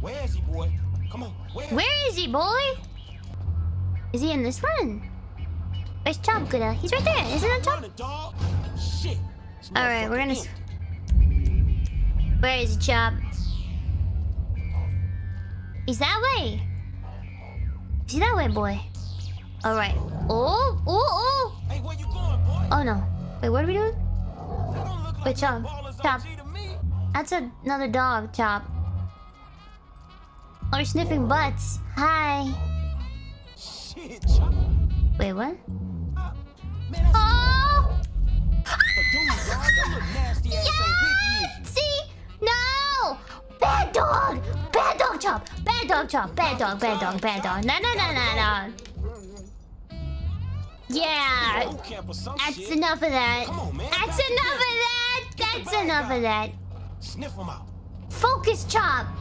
Where is he, boy? Come on. Where is he, boy? Is he in this one? Where's Chop, Gooda? He's right there. Isn't that Chop? Shit. All right, we're gonna. Where is he, Chop? He's that way. Is he that way, boy? All right. Oh, oh, oh. Hey, where you going, boy? Oh no. Wait, what are we doing? Wait, Chop. Chop. That's another dog, Chop. Oh, you're sniffing butts. Hi. Shit, Chop. Wait, what? Man, oh! Yeah! See? No! Bad dog! Bad dog, Chop! Bad dog, Chop! Bad dog, bad dog, bad dog. No, no, no, no, no. Yeah! That's enough of that. That's enough of that! That's enough of that. Focus, Chop!